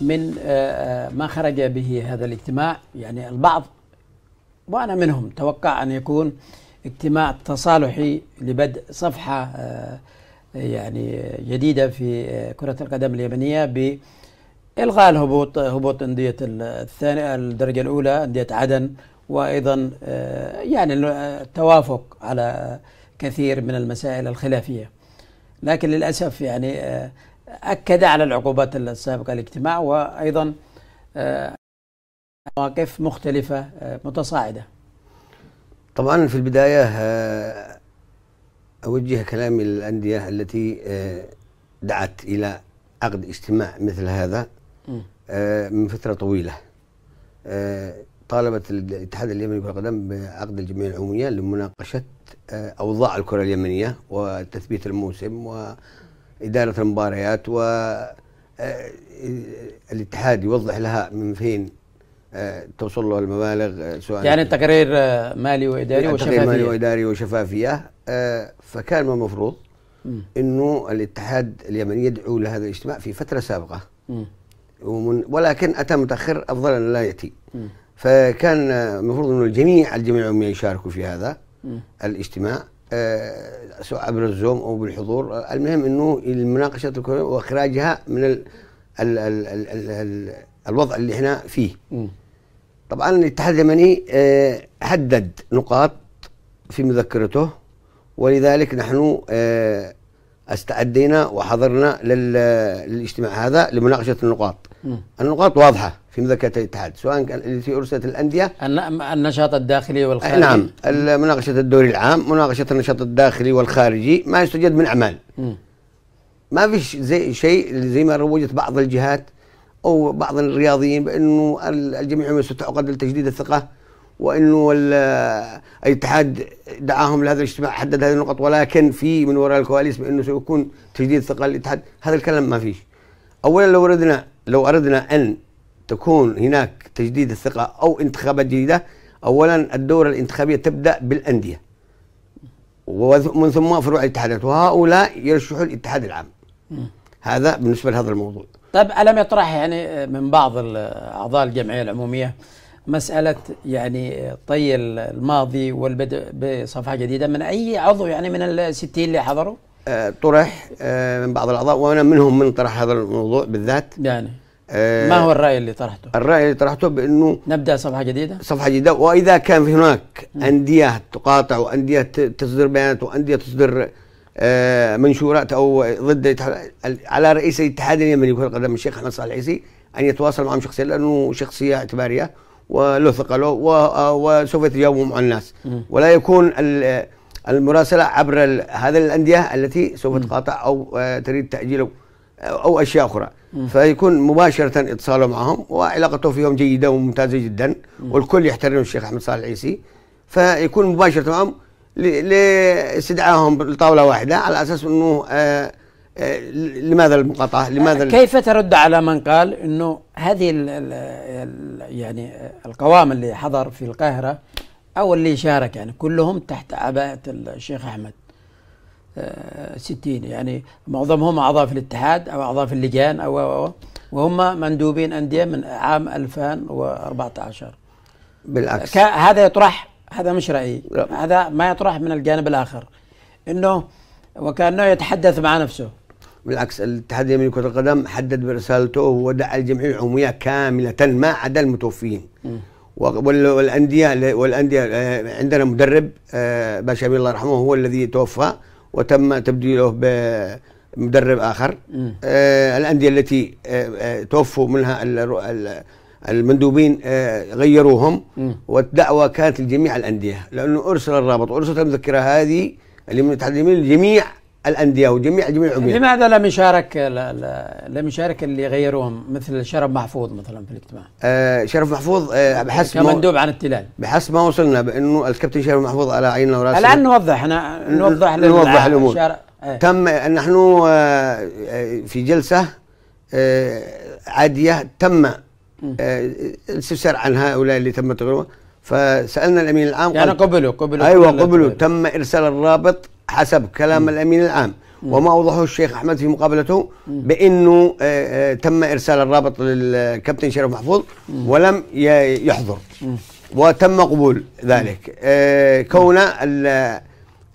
من ما خرج به هذا الاجتماع. يعني البعض وأنا منهم توقع أن يكون اجتماع تصالحي لبدء صفحة يعني جديدة في كرة القدم اليمنية بإلغاء هبوط أندية الثانية الدرجة الأولى أندية عدن، وأيضا يعني التوافق على كثير من المسائل الخلافية. لكن للأسف يعني أكد على العقوبات السابقة الاجتماع، وأيضا مواقف مختلفة متصاعدة. طبعا في البداية أوجه كلامي للأندية التي دعت إلى عقد اجتماع مثل هذا من فترة طويلة. طالبت الاتحاد اليمني لكرة القدم بعقد الجمعية العمومية لمناقشة أوضاع الكرة اليمنية وتثبيت الموسم وإدارة المباريات، والاتحاد يوضح لها من فين توصل له المبالغ، سواء يعني تقرير مالي وإداري وشفافية. تقرير مالي وإداري وشفافية. فكان ما المفروض أنه الاتحاد اليمني يدعو لهذا الاجتماع في فترة سابقة، ولكن أتى متأخر، أفضل أن لا يأتي. فكان المفروض أنه الجميع يشاركوا في هذا الاجتماع، سواء عبر الزوم أو بالحضور. المهم أنه المناقشة وإخراجها من الوضع اللي احنا فيه. طبعا الاتحاد اليمني حدد نقاط في مذكرته، ولذلك نحن استعدينا وحضرنا للاجتماع هذا لمناقشه النقاط. النقاط واضحه في مذكره الاتحاد، سواء كان التي ارسلت الانديه النشاط الداخلي والخارجي. نعم، مناقشه الدوري العام، مناقشه النشاط الداخلي والخارجي، ما يستجد من اعمال. ما فيش زي شيء زي ما روجت بعض الجهات أو بعض الرياضيين بأنه الجميع ستعقد لتجديد الثقة، وأنه الاتحاد دعاهم لهذا الاجتماع، حدد هذه النقط، ولكن في من وراء الكواليس بأنه سيكون تجديد ثقة للاتحاد. هذا الكلام ما فيش. أولا لو أردنا أن تكون هناك تجديد الثقة أو انتخابات جديدة، أولا الدورة الانتخابية تبدأ بالأندية ومن ثم فروع الاتحادات، وهؤلاء يرشحوا الاتحاد العام. هذا بالنسبة لهذا الموضوع. طيب، ألم يطرح يعني من بعض أعضاء الجمعية العمومية مسألة يعني طي الماضي والبدء بصفحة جديدة من أي عضو، يعني من ال60 اللي حضروا؟ طرح من بعض الأعضاء، وأنا منهم من طرح هذا الموضوع بالذات. يعني ما هو الرأي اللي طرحته؟ الرأي اللي طرحته بأنه نبدأ صفحة جديدة؟ صفحة جديدة، وإذا كان هناك أندية تقاطع وأندية تصدر بيانات وأندية تصدر منشورات أو ضد، على رئيس الاتحاد اليمني لكرة القدم الشيخ احمد صالح العيسي أن يتواصل معهم شخصيا، لأنه شخصية اعتبارية وله ثقة له، وسوف يتجاوبوا مع الناس، ولا يكون المراسلة عبر هذه الأندية التي سوف تقاطع أو تريد تأجيله أو أشياء أخرى. فيكون مباشرة اتصاله معهم، وعلاقته فيهم جيدة وممتازة جدا، والكل يحترم الشيخ احمد صالح العيسي، فيكون مباشرة معهم لاستدعائهم لطاوله واحده، على اساس انه لماذا المقاطعه؟ لماذا كيف ترد على من قال انه هذه يعني القوام اللي حضر في القاهره او اللي شارك يعني كلهم تحت عباءه الشيخ احمد 60، يعني معظمهم اعضاء في الاتحاد او اعضاء في اللجان او وهم مندوبين انديه من عام 2014؟ بالعكس، هذا يطرح، هذا مش رأيي، هذا ما يطرح من الجانب الآخر، إنه وكأنه يتحدث مع نفسه. بالعكس، الاتحاد اليمني لكرة القدم حدد برسالته ودعا الجمعية العمومية كاملة ما عدا المتوفين والأندية. عندنا مدرب باشا أمين الله يرحمه هو الذي توفى وتم تبديله بمدرب آخر. الأندية التي توفوا منها المندوبين غيروهم، والدعوة كانت لجميع الأندية، لأنه أرسل الرابط وأرسلت المذكرة هذه اللي من الاتحاد اليمني لجميع الأندية وجميع العمومية. لماذا لم يشارك اللي غيروهم مثل شرف محفوظ مثلا في الاجتماع؟ شرف محفوظ بحسب كمندوب عن التلال، بحسب ما وصلنا بأنه الكابتن شرف محفوظ على عيننا وراسنا. الآن نوضح الأمور. تم نحن في جلسة عادية تم استفسار عن هؤلاء اللي تم تغييرهم، فسالنا الامين العام، يعني قبلوا. ايوه قبلوا. تم ارسال الرابط حسب كلام الامين العام، وما اوضحه الشيخ احمد في مقابلته بانه تم ارسال الرابط للكابتن شرف محفوظ ولم يحضر وتم قبول ذلك. كون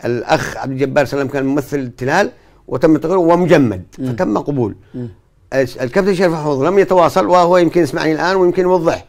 الاخ عبد الجبار سلام كان ممثل التلال وتم تقريره ومجمد فتم قبول. الكابتن شرف محفوظ لم يتواصل وهو يمكن يسمعني الان ويمكن يوضح